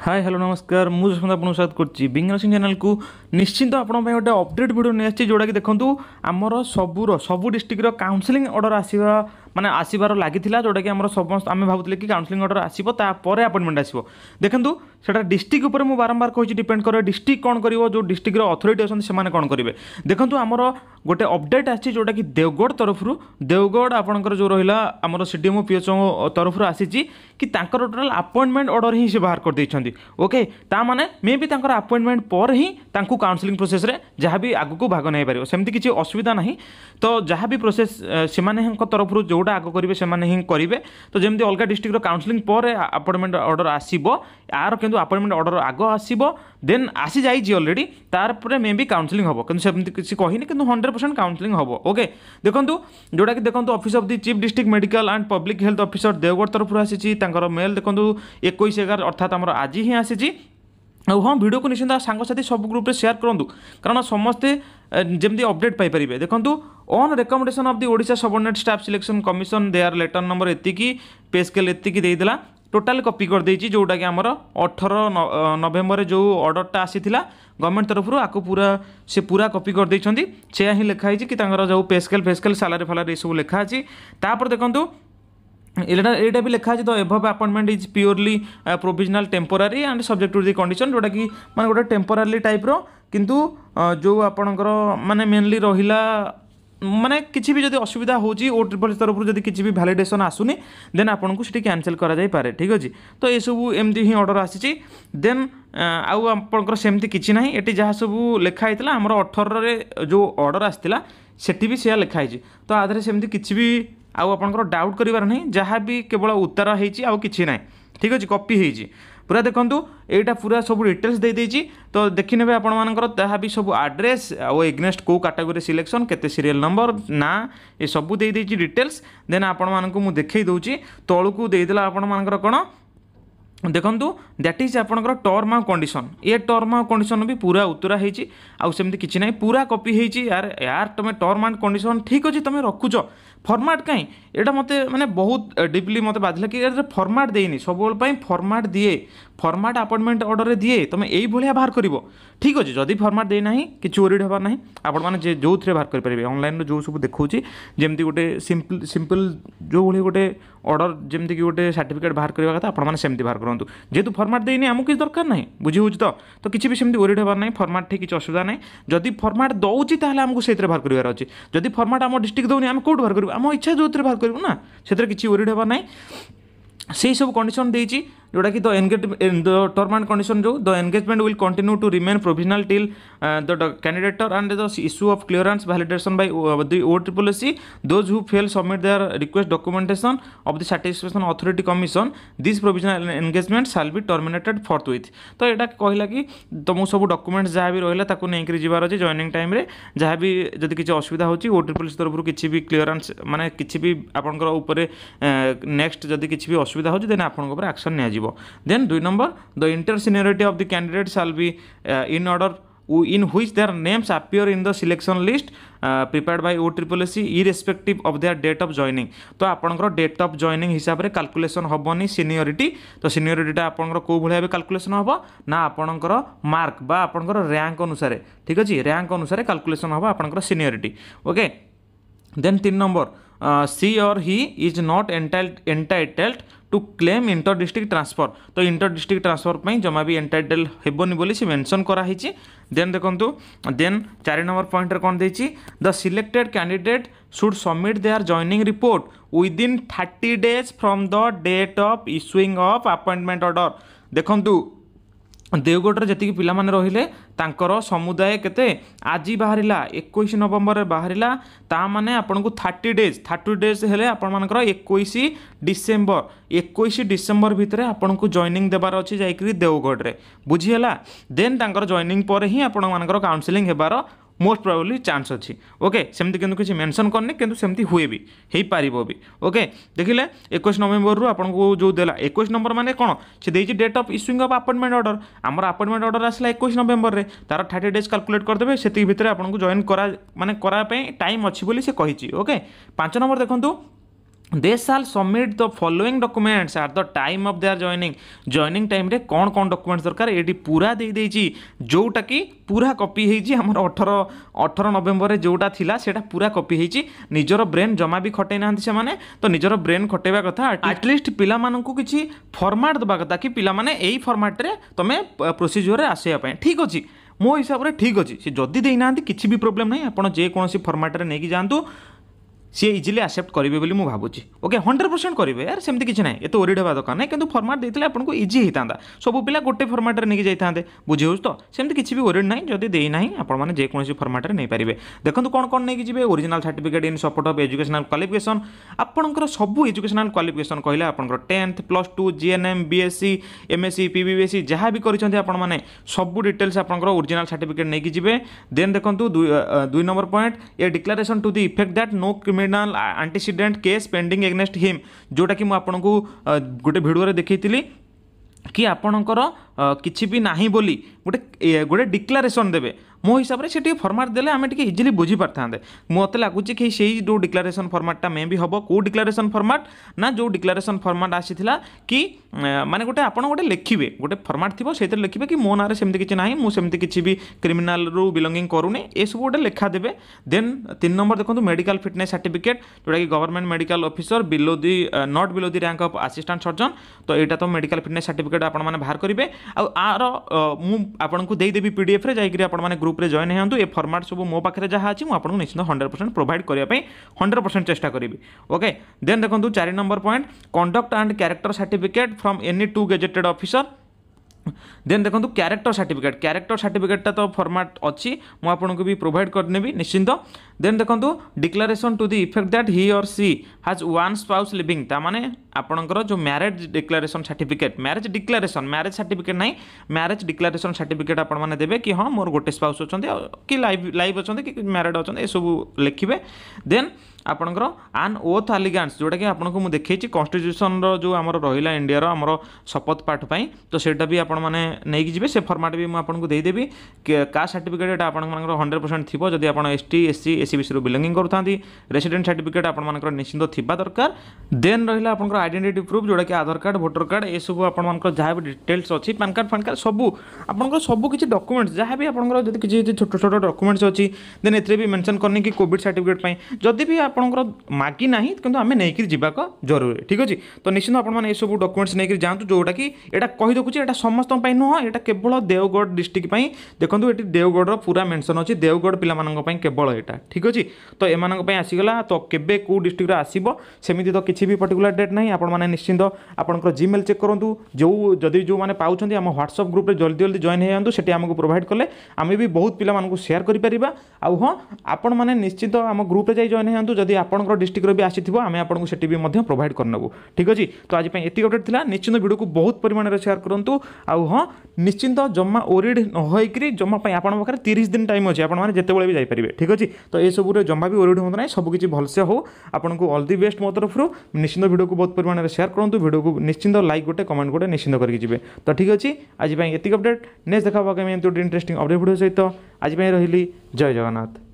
Hi hello नमस्कार मुझ आपन स्वागत करछि बिंगन सिंह चैनल को निश्चिंत आपण पय ओटा अपडेट वीडियो नै आछि जोडा कि देखंतु हमर सबु डिस्ट्रिक्ट रो काउंसलिंग ऑर्डर आसीबा माने आसीबार लागिथिला जोडा कि हमर समस्त आमे भाबुतले कि काउंसलिंग ऑर्डर आसीबो ता पारे अपॉइंटमेंट आसीबो देखंतु सेटा डिस्ट्रिक्ट ऊपर मु बारंबार कहि डिपेंड करे डिस्ट्रिक्ट कोन करिवो जो डिस्ट्रिक्ट रो अथॉरिटी असन से माने कोन करिवे देखंतु हमर गोटे अपडेट आछि जोडा कि देवगढ़ तरफ रु देवगढ़ आपनकर जो रहिला हमर सीडीएमओ पीएचओ तरफ रु आसीछि कि तांकर टोटल अपॉइंटमेंट ऑर्डर हि से बाहर कर दैछंती ओके ता माने मे भी तांकर अपॉइंटमेंट पर हि तांकु काउंसलिंग प्रोसेस रे जहां भी आगु को भाग नै पारियो सेमति किछि असुविधा नाही तो जहां भी प्रोसेस से माने हंक तरफ रु जोडा आगु करिवे से माने हि करिवे तो जेमति अलका डिस्ट्रिक्ट रो काउंसलिंग पर अपॉइंटमेंट ऑर्डर आसीबो यार किंतु अपॉइंटमेंट ऑर्डर आगो आसीबो देन आसी जाई जी ऑलरेडी तार परे मे भी काउंसलिंग होबो किंतु सेमति किछि कहिने किंतु 100% काउंसलिंग होबो ओके देखंतु जोडा कि देखंतु office of the chief district medical and public health officer Deogarh तरफ रु आसीछि तांकर मेल देखंतु 21/11 अर्थात हमर आज ही आसीछि और हाँ वीडियो को निश्चिंत सांग साथी सब ग्रुप रे शेयर करंतु कारण समस्ते जेमती अपडेट पाई परिबे देखंतु on recommendation of the Odisha subordinate staff selection commission their letter number एतिकी पे स्केल एतिकी देइदिला टोटाल कॉपी कर देछि जोटा कि हमर 18 नवेम्बर जो ऑर्डरटा आसीथिला गवर्नमेंट तरफ आपको पूरा कॉपी कर देछंती से ही लिखाई कि तांगर जो पे स्केल सैलरी फालरी सब लिखा अछि तापर देखंतु एटा भी लिखा है तो एभव appointment is purely provisional temporary and subject to the condition जोटा कि मैं गोटे टेम्पोरारी टाइप रो किंतु जो आपणकर माने मेनली रहिला माने किसी भी जो असुविधा होची ओ ट्रिपल तरफ जब किसी भी भैलिडेसन आसुनी देन आपन को सिटी कैंसिल करा जाई पारे ठीक अछि तो ये सब एमती ही ऑर्डर आसी देन आउ आपनकर सेमती किछि नाही एटी जहा सब लिखा हेतला हमर 18 रे जो ऑर्डर आस्थिला सेठी भी से लिखा है तो आधे सेमती किछि भी आउ आपनकर डाउट करिवार नै जहाँ भी केवल उत्तर होईची आउ किछि नै ठीक अछि कॉपी होईची पूरा देखंतु एटा पूरा सब डिटेल्स दे देछि तो देखि नेबे आपण मानकर ताहा भी सब एड्रेस ओ एग्नेस्ट को कैटेगरी सिलेक्शन केते सीरियल नंबर ना ए सब दे देछि डिटेल्स देन आपण मानकू मु देखै दउछि तळु को दे देला आपण मानकर कोन देखंतु दैट इज आपनकर टर्म आ कंडीशन ए टर्म आ कंडीशन भी पूरा उत्तरा हेछि आ सेमति किछि नै पूरा कॉपी हेछि यार यार तमे टर्म आ कंडीशन ठीक अछि तमे रखुछो फॉर्मेट काई एटा मते माने बहुत डीपली मते बाधला कि ए फॉर्मेट देइनी सबोल पई फॉर्मेट दिए फॉर्मेट अपॉइंटमेंट ऑर्डर रे दिए तमे एई भलिया बाहर करिवो ठीक अछि जदी फॉर्मेट देइ नाही कि चोरीड होबा नाही आपण माने जे जो थरे बाहर करि परिबे ऑनलाइन जो सब देखौछि जेमति गोटे सिंपल जो भलिया गोटे ऑर्डर जेमति कि गोटे सर्टिफिकेट बाहर करिवा कथा आपण माने सेमति बाहर करंतु जेतु फॉर्मेट देइनी हमु किछ दरकार नाही बुझि होछि तो किछि भी सेमति ओरीड होबा नाही फॉर्मेट ठीक किछ असुविधा नाही जदी फॉर्मेट दउछि ताहले हमकु सेतरे बाहर करिवार अछि जदी फॉर्मेट हमर डिस्ट्रिक्ट दउनी हम कोड बाहर करिवो हम इच्छा जो बाहर करूँ ना से किसी ओरीड होगा ना से सब कंडीशन देती जोटा कि the engage the term and condition जो the engagement will continue to remain provisional till the candidature and the issue of clearance validation by the OSSSC those who fail submit their request documentation of the satisfaction authority commission this provisional engagement shall be terminated forthwith तो यहाँ कहला कि तुम सब documents जहाँ भी रहा नहीं जबार अच्छे जॉइनिंग टाइम जहाँ भी जब किसी असुविधा होची OSSSC तरफ किसी भी क्लीयरेंस माने किसी भी आपंकर उपरे नेक्स्ट जब किसी भी असुविधा होची देन आपन ऊपर एक्शन ने then 2 number the inter seniority of the candidate shall be in order in which their names appear in the selection list prepared by OSSSC irrespective of their date of joining तो आपनकर date of joining हिसाब रे calculation होबनी seniority तो सीनियरिटीटा आपनकर को भलिया बे calculation होबो ना आपनकर मार्क बा आपनकर रैंक अनुसार ठीक अछि रैंक अनुसार कैलकुलेशन होबो आपनकर seniority okay then 3 number she or he is not entitled to claim inter district transfer तो इंटर डिस्ट्रिक्ट ट्रांसफर पर जमा भी एंटाइटल हेबनी बोली से मेंशन करा हिची देन देखंतु देन 4 नंबर पॉइंट रे कोन देछि the selected candidate should submit their joining report within 30 days from the date of issuing of appointment order देखंतु देवगढ़ जी पिला माने रहिले तांकर समुदाय केते आज बाहरिला 21 नवेम्बर बाहरिला ता माने आपन को 30 डेज हेले आपन मानकर 21 डिसेंबर भितरे आपन को जॉइनिंग देबार अछि जाईकरी देवगढ़ रे बुझी हला देन तांकर जॉइनिंग पर ही आपन मानकर काउंसलिंग हेबार मोस्ट प्रोबेबली चांस अच्छी ओके सेमती किंतु किसी मेंशन करने किंतु सेमती हुए भी हे पारिबो भी ओके देखिले 21 नवंबर रु आपन को जो देला 21 नंबर माने कोन से देछि date of issuing of appointment order हमर अपॉइंटमेंट ऑर्डर आसला 21 नवंबर रे तार 30 डेज कैलकुलेट कर देबे सेति भीतर आपन को जॉइन करा माने करा पे टाइम अछि बोली से कहिछि ओके 5 नंबर देखंतु they shall submit the following documents at the time of their joining. Joining time रे कौन कौन डॉक्यूमेंट्स दरकार ये पूरा दे देइछि जोटा कि पूरा कॉपी होइछि हमर 18 नवंबर रे जोटा थिला सेटा पूरा कॉपी होइछि। निजरो ब्रेन जमा भी खटै नाहंती से माने तो निजरो ब्रेन खटैबा कथा एटलिस्ट पिला माननकु किछि फॉर्मेट दबा कथा कि पिला माने एई फॉर्मेट रे तमे प्रोसीजर रे आसे आपै ठीक अछि मो हिसाब रे ठीक अछि से जदी देइ नाहंती किछि भी प्रॉब्लम नै आपण जे कोनोसी फॉर्मेट रे नै कि जानतु सी इजिली एक्सेप्ट करेंगे बोली भावुची ओके 100% करेंगे यार सेमती किसी ना ये तो ओरिड होगा दरकार ना कि फॉर्मेट देते आपको इजी होता सब पिला गोटे फॉर्मेट नहीं जाते बुझे तो सेमती किसी भी ओरिड ना जब देना आपने जेकोसी फॉर्मेट नहीं पारे देखो कौन कौन नहीं जी original certificate in support of educational qualification आपंकर सब एजुकेशनल क्वालिफिकेशन कहले आपंकर 10th +2 GNM BSc MSc PBSc जहाँ भी करने सब डिटेल्स आपंकर ओरिजिनल सर्टिफिकेट नहीं जी देन देखो 2 number point a declaration to the effect that no criminal antecedent case pending against him जोटा कि मुझे गोटे भिडियो देखी कि आपणकर किसी भी ना बोली गोटे डिक्लारेसन देवे मो हिसाब से टी फर्माट देले आम टे इजिली बुझीपार था मत लगुच कि सही जो डिक्लारेसन फर्माटा मे भी हम कौ डिक्लारेसन फर्माट ना जो डिक्लारेसन फर्माट आसी कि माने गोटे आप गोटे लिखे गोटे फर्माट थी से लिखे कि मो ना सेमती किसी ना मुझे किसी भी क्रिमिनाल रू बिलंगिंग करूनी सब गोटे लिखा देवे। देन 3 नंबर देखो मेडिकल फिटनेस सर्टिफिकेट जोटा कि government medical officer below the not below the rank of assistant surgeon तो यहाँ तो मेडिकल फिटनेस सर्टिफिकेट आप बाहर करेंगे आरोपी पीडीएफ जाने ग्रुप रे जॉइन होंतु ए फॉर्मेट सब मो पाखे जहाँ अच्छी मुझे निश्चित 100% प्रोवाइड करने 100% चेष्टा करी ओके। देन देखो 4 number point conduct and character certificate from any 2 gazetted officer. Then देखो क्यारेक्टर सर्टिफिकेटा तो फॉर्मेट अच्छी मुझे भी प्रोवाइड करनेबी निश्चिंत। देन देखो declaration to the effect that he or she has one spouse living ताने आपणकर जो marriage declaration certificate marriage certificate ना मैरिज डिक्लेरेशन सर्टिफिकेट आपने देते कि हाँ मोर गोटे स्पाउस अच्छा कि लाइव अच्छा कि मैरिड अच्छा सब लिखे। देन आपणकर आन ओथ एलिगेंस जोटा कि आपको मुझे देखी कॉन्स्टिट्यूशन जो आम रहा इंडिया आम शपथ पाठ पाई तो सेटा भी आप नहींकि से फॉर्मेट भी मुझे देदेवी का सर्टिफिकेट आप 100% थी जब आप एसटी एससी एससीबीसी रू बिलंगिंग करता रेसिडेंट सर्टिफिकेट आपर निश्चिंत थोड़ा दरकार। देन रहा आप आइडेंटिटी प्रूफ जोटा कि आधार कार्ड वोटर कार्ड ये सब आपंकर जहाँ भी डिटेल्स अच्छी पैन कार्ड फैन कार्ड सब आपंकर सब किसी डॉक्यूमेंट्स जहाँ भी आपंकर किसी छोट छोट डॉक्यूमेंट्स अच्छी देन एथे भी मेंशन करनी कि कोविड सर्टिफिकेट जब भी आपंकर मागी ना कि आम नहीं जावाक जरूरी ठीक अच्छे तो निश्चित आपने सब डॉक्यूमेंट्स नहीं जातु जोटा कि यहाँ कही देखुचे यहाँ समस्त नुह यहाँ केवल देवगढ़ डिस्ट्रिक्ट देखो ये देवगढ़ पूरा मेंशन अच्छी देवगढ़ पिला केवल यहाँ ठीक अच्छे तो ये आसीगला तो केबे को डिस्ट्रिक्ट आसब सेमती तो किसी भी पर्टिकुलर डेट ना आपने निश्चिंत आपंकर जीमेल चेक करूँ जो जदि जो मैंने पाँच आम व्हाट्सएप ग्रुप जल्दी जल्दी जॉइन हो जाती आमको प्रोवाइड कले आम भी बहुत पिला शेयर करें आउ हाँ आपण मैंने निश्चित आम ग्रुप जॉइन हो जदि आपंकर डिस्ट्रिक्ट भी आसी आम आपको से प्रोवाइड करनबू ठीक अच्छे तो आज एति अपडेट था निश्चित वीडियो को बहुत परिमाण में शेयर करूँ आउ हाँ निश्चिंत जमा ओरिड न होकर जमा आपन पाखे 30 दिन टाइम अच्छे आपने जितेबाला भी जापारे ठीक अच्छे तो ये सब जमा भी ओरिड होता ना सबकि भलसे हो आपको ऑल दी बेस्ट मो तरफ निश्चिंत वीडियो को बहुत परिमाण में शेयर करूँ वीडियो को निश्चिंत लाइक गोटे कमेंट गोटे निश्चिंत करके तो ठीक अच्छे आज एति अपडेट नेक्स्ट देखा होगा इंटरेस्टिंग अपडेट वीडियो सहित आज रही जय जगन्नाथ।